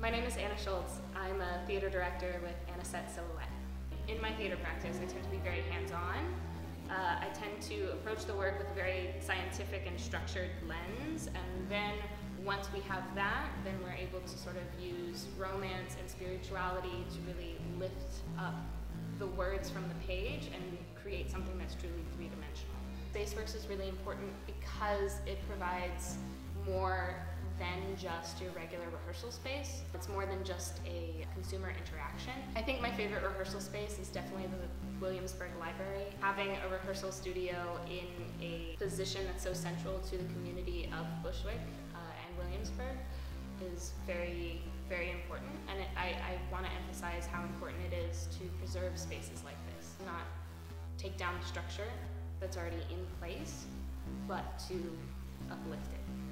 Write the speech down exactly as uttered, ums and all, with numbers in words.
My name is Anna Schultz. I'm a theater director with Anasette Silhouette. In my theater practice, I tend to be very hands-on. Uh, I tend to approach the work with a very scientific and structured lens, and then once we have that, then we're able to sort of use romance and spirituality to really lift up the words from the page and create something that's truly three-dimensional. Spaceworks is really important because it provides more than just your regular rehearsal space. It's more than just a consumer interaction. I think my favorite rehearsal space is definitely the Williamsburg Library. Having a rehearsal studio in a position that's so central to the community of Bushwick uh, and Williamsburg is very, very important. And it, I, I want to emphasize how important it is to preserve spaces like this, not take down the structure that's already in place, but to uplift it.